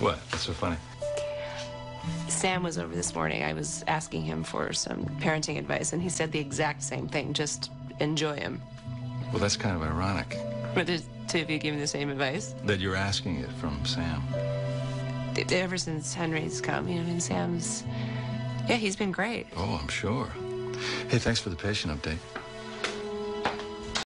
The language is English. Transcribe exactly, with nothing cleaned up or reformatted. What? That's so funny. Sam was over this morning. I was asking him for some parenting advice, and he said the exact same thing. Just enjoy him. Well, that's kind of ironic. But the two of you giving the same advice? That you're asking it from Sam. Ever since Henry's come, you know, and Sam's... Yeah, he's been great. Oh, I'm sure. Hey, thanks for the patient update.